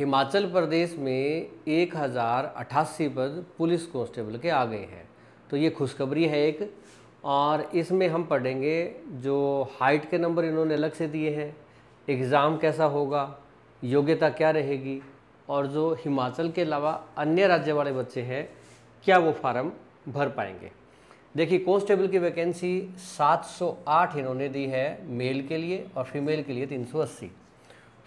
हिमाचल प्रदेश में 1088 पद police constable के आ गए हैं, तो ये खुशखबरी है एक। और इसमें हम पढ़ेंगे जो हाइट के नंबर इन्होंने अलग से दिए हैं, एग्ज़ाम कैसा होगा, योग्यता क्या रहेगी, और जो हिमाचल के अलावा अन्य राज्य वाले बच्चे हैं क्या वो फार्म भर पाएंगे। देखिए, कांस्टेबल की वैकेंसी 708 इन्होंने दी है मेल के लिए, और फीमेल के लिए 380।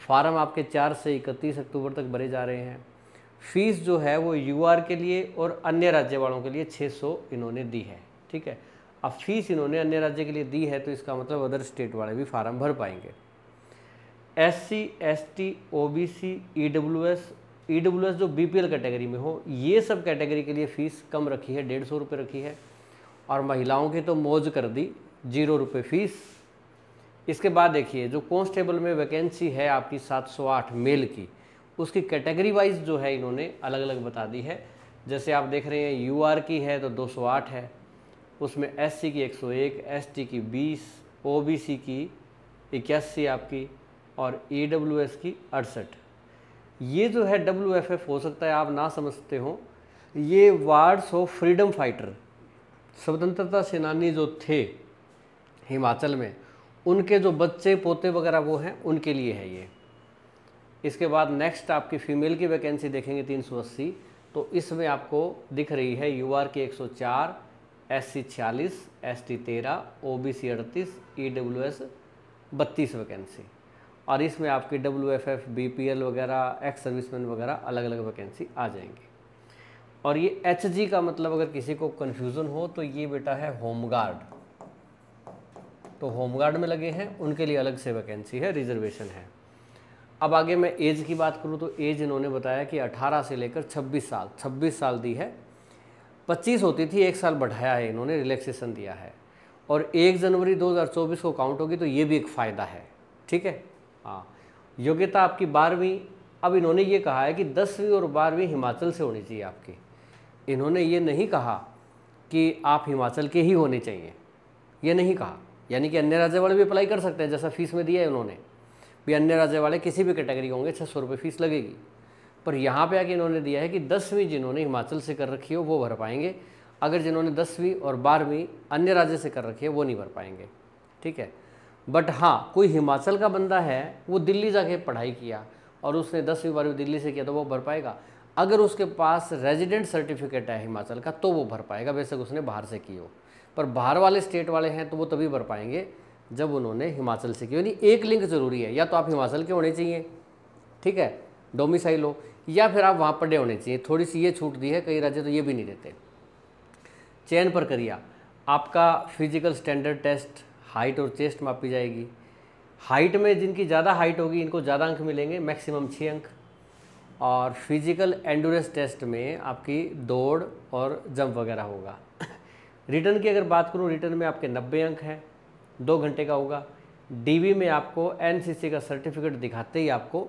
फार्म आपके 4 से 31 अक्टूबर तक भरे जा रहे हैं। फीस जो है वो यूआर के लिए और अन्य राज्य वालों के लिए 600 इन्होंने दी है। ठीक है, अब फीस इन्होंने अन्य राज्य के लिए दी है तो इसका मतलब अदर स्टेट वाले भी फार्म भर पाएंगे। SC ST OBC EWS जो BPL कैटेगरी में हो, ये सब कैटेगरी के लिए फ़ीस कम रखी है, 150 रुपये रखी है। और महिलाओं की तो मौज कर दी, 0 रुपये फ़ीस। इसके बाद देखिए, जो कांस्टेबल में वैकेंसी है आपकी 708 मेल की, उसकी कैटेगरी वाइज जो है इन्होंने अलग अलग बता दी है। जैसे आप देख रहे हैं, यूआर की है तो 208 है, उसमें एससी की 101, एसटी की 20, ओबीसी की 81 आपकी, और ईडब्ल्यूएस की 68। ये जो है WFF, हो सकता है आप ना समझते हो, ये वार्ड्स ऑफ फ्रीडम फाइटर, स्वतंत्रता सेनानी जो थे हिमाचल में, उनके जो बच्चे पोते वगैरह वो हैं उनके लिए है ये। इसके बाद नेक्स्ट आपकी फ़ीमेल की वैकेंसी देखेंगे 380, तो इसमें आपको दिख रही है यूआर की 104, SC 46, ST 13, OBC 38, EWS 32 vacancy. और इसमें आपकी WFF, BPL वगैरह, एक्स सर्विसमैन वगैरह अलग अलग वैकेंसी आ जाएंगी। और ये HG का मतलब अगर किसी को कन्फ्यूज़न हो तो ये बेटा है होमगार्ड, तो होमगार्ड में लगे हैं उनके लिए अलग से वैकेंसी है, रिजर्वेशन है। अब आगे मैं एज की बात करूं तो एज इन्होंने बताया कि 18 से लेकर 26 साल दी है। 25 होती थी, 1 साल बढ़ाया है इन्होंने, रिलैक्सेशन दिया है। और 1 जनवरी 2024 को काउंट होगी, तो ये भी एक फ़ायदा है। ठीक है, हाँ। योग्यता आपकी 12वीं, अब इन्होंने ये कहा है कि 10वीं और 12वीं हिमाचल से होनी चाहिए आपकी। इन्होंने ये नहीं कहा कि आप हिमाचल के ही होने चाहिए, ये नहीं कहा, यानी कि अन्य राज्य वाले भी अप्लाई कर सकते हैं। जैसा फीस में दिया है उन्होंने भी, अन्य राज्य वाले किसी भी कैटेगरी होंगे 600 रुपये फीस लगेगी। पर यहाँ पे आके इन्होंने दिया है कि 10वीं जिन्होंने हिमाचल से कर रखी हो वो भर पाएंगे, अगर जिन्होंने 10वीं और 12वीं अन्य राज्य से कर रखी है वो नहीं भर पाएंगे। ठीक है, बट हाँ, कोई हिमाचल का बंदा है वो दिल्ली जाके पढ़ाई किया और उसने 10वीं 12वीं दिल्ली से किया तो वो भर पाएगा। अगर उसके पास रेजिडेंट सर्टिफिकेट है हिमाचल का तो वो भर पाएगा, बेशक उसने बाहर से की हो। पर बाहर वाले स्टेट वाले हैं तो वो तभी भर पाएंगे जब उन्होंने हिमाचल से की, यानी एक लिंक ज़रूरी है, या तो आप हिमाचल के होने चाहिए, ठीक है, डोमिसाइल हो, या फिर आप वहाँ पढ़े होने चाहिए। थोड़ी सी ये छूट दी है, कई राज्य तो ये भी नहीं देते। चयन प्रक्रिया, आपका फिजिकल स्टैंडर्ड टेस्ट, हाइट और चेस्ट मापी जाएगी। हाइट में जिनकी ज़्यादा हाइट होगी इनको ज़्यादा अंक मिलेंगे, मैक्सिमम 6 अंक। और फिजिकल एंड्योरेंस टेस्ट में आपकी दौड़ और जंप वगैरह होगा। रिटर्न की अगर बात करूं, रिटर्न में आपके 90 अंक हैं, 2 घंटे का होगा। डीवी में आपको NCC का सर्टिफिकेट दिखाते ही आपको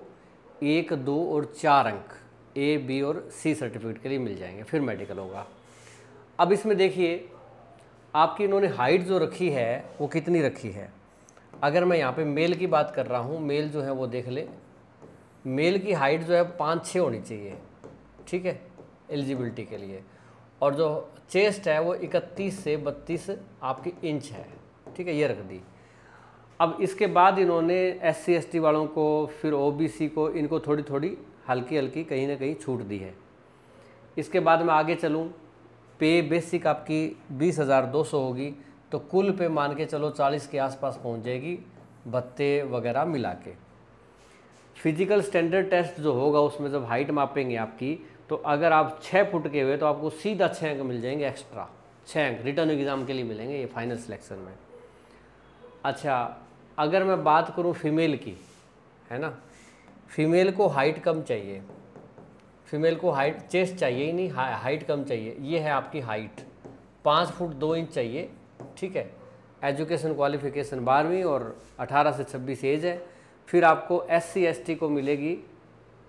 1, 2 और 4 अंक A, B और C सर्टिफिकेट के लिए मिल जाएंगे, फिर मेडिकल होगा। अब इसमें देखिए, आपकी इन्होंने हाइट जो रखी है वो कितनी रखी है। अगर मैं यहाँ पे मेल की बात कर रहा हूँ, मेल जो है वो देख ले, मेल की हाइट जो है 5-6 होनी चाहिए, ठीक है, एलिजिबिलिटी के लिए। और जो चेस्ट है वो 31 से 32 आपकी इंच है, ठीक है, ये रख दी। अब इसके बाद इन्होंने SC ST वालों को, फिर OBC को, इनको थोड़ी थोड़ी हल्की हल्की कहीं ना कहीं छूट दी है। इसके बाद मैं आगे चलूँ, पे बेसिक आपकी 20,200 होगी, तो कुल पे मान के चलो 40 के आसपास पहुंच जाएगी, भत्ते वगैरह मिला के। फिजिकल स्टैंडर्ड टेस्ट जो होगा उसमें जब हाइट मापेंगे आपकी, तो अगर आप 6 फुट के हुए तो आपको सीधा 6 अंक मिल जाएंगे एक्स्ट्रा, 6 अंक रिटर्न एग्ज़ाम के लिए मिलेंगे, ये फाइनल सिलेक्शन में। अच्छा, अगर मैं बात करूं फीमेल की, है ना, फीमेल को हाइट कम चाहिए, फीमेल को हाइट, चेस्ट चाहिए ही नहीं, हाइट कम चाहिए। ये है आपकी हाइट, 5 फुट 2 इंच चाहिए, ठीक है। एजुकेशन क्वालिफिकेशन 12वीं और 18 से 26 एज है। फिर आपको SC ST को मिलेगी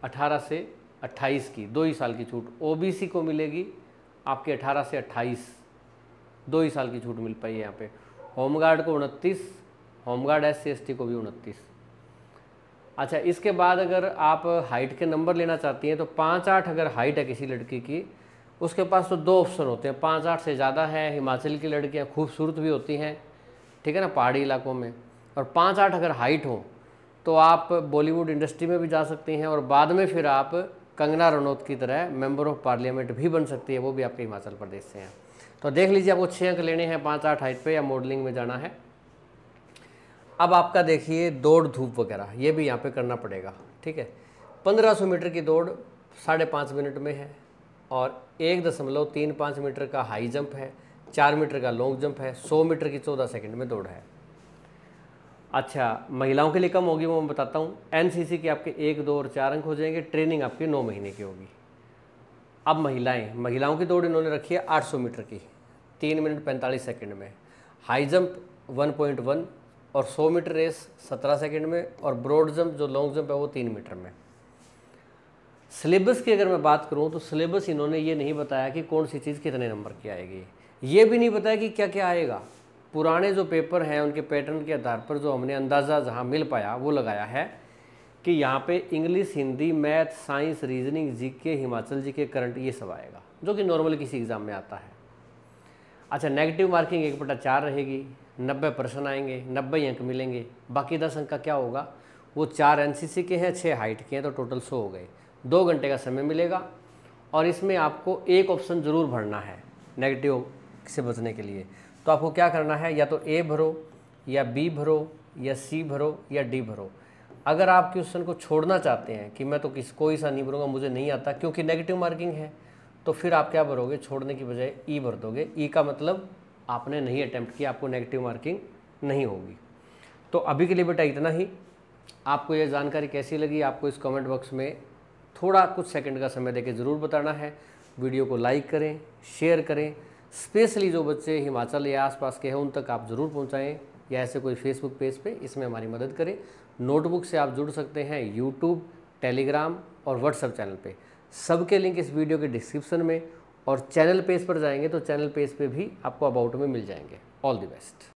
18 से 28 की, 2 ही साल की छूट। OBC को मिलेगी आपके 18 से 28, 2 ही साल की छूट मिल पाई है यहाँ पे। होमगार्ड को 29, होमगार्ड SC ST को भी 29। अच्छा, इसके बाद अगर आप हाइट के नंबर लेना चाहती हैं तो 5'8" अगर हाइट है किसी लड़की की, उसके पास तो दो ऑप्शन होते हैं, 5'8" से ज़्यादा है। हिमाचल की लड़कियां खूबसूरत भी होती हैं, ठीक है ना, पहाड़ी इलाकों में। और 5'8" अगर हाइट हो तो आप बॉलीवुड इंडस्ट्री में भी जा सकती हैं और बाद में फिर आप कंगना रनौत की तरह मेंबर ऑफ पार्लियामेंट भी बन सकती है, वो भी आपके हिमाचल प्रदेश से हैं। तो देख लीजिए, आपको 6 अंक लेने हैं 5'8" हाइट पे या मॉडलिंग में जाना है। अब आपका देखिए दौड़ धूप वगैरह, ये भी यहाँ पे करना पड़ेगा, ठीक है। 1500 मीटर की दौड़ 5.5 मिनट में है और 1.35 मीटर का हाई जंप है, 4 मीटर का लॉन्ग जंप है, 100 मीटर की 14 सेकंड में दौड़ है। अच्छा, महिलाओं के लिए कम होगी वो मैं बताता हूँ। NCC के आपके 1, 2 और 4 अंक हो जाएंगे। ट्रेनिंग आपकी 9 महीने की होगी। अब महिलाओं की दौड़ इन्होंने रखी है 800 मीटर की 3 मिनट 45 सेकेंड में, हाई जंप 1.1 और 100 मीटर रेस 17 सेकंड में और ब्रॉड जंप जो लॉन्ग जंप है वो 3 मीटर में। सिलेबस की अगर मैं बात करूं तो सिलेबस इन्होंने ये नहीं बताया कि कौन सी चीज़ कितने नंबर की आएगी, ये भी नहीं बताया कि क्या क्या आएगा। पुराने जो पेपर हैं उनके पैटर्न के आधार पर जो हमने अंदाज़ा जहां मिल पाया वो लगाया है कि यहाँ पे English, Hindi, math, science, reasoning, GK, Himachal GK, current, ये सब आएगा जो कि नॉर्मल किसी एग्ज़ाम में आता है। अच्छा, नेगेटिव मार्किंग 1/4 रहेगी, 90% आएंगे, 90 अंक मिलेंगे, बाकी 10 अंक का क्या होगा, वो 4 NCC के हैं, 6 हाइट के हैं, तो टोटल 100 हो गए। 2 घंटे का समय मिलेगा और इसमें आपको एक ऑप्शन ज़रूर भरना है नेगेटिव से बचने के लिए। तो आपको क्या करना है, या तो A भरो या B भरो या C भरो या D भरो। अगर आप क्वेश्चन को छोड़ना चाहते हैं कि मैं तो कोई सा नहीं भरूँगा, मुझे नहीं आता क्योंकि नेगेटिव मार्किंग है, तो फिर आप क्या भरोगे, छोड़ने की बजाय E भर दोगे। E का मतलब आपने नहीं अटैम्प्ट किया, आपको नेगेटिव मार्किंग नहीं होगी। तो अभी के लिए बेटा इतना ही। आपको यह जानकारी कैसी लगी, आपको इस कमेंट बॉक्स में थोड़ा कुछ सेकंड का समय देके ज़रूर बताना है। वीडियो को लाइक करें, शेयर करें, स्पेशली जो बच्चे हिमाचल या आसपास के हैं उन तक आप ज़रूर पहुँचाएँ, या ऐसे कोई फेसबुक पेज पे, इसमें हमारी मदद करें। नोटबुक से आप जुड़ सकते हैं यूट्यूब, टेलीग्राम और व्हाट्सएप चैनल पर, सबके लिंक इस वीडियो के डिस्क्रिप्शन में। और चैनल पेज पर जाएंगे तो चैनल पेज पे भी आपको अबाउट में मिल जाएंगे। All the best.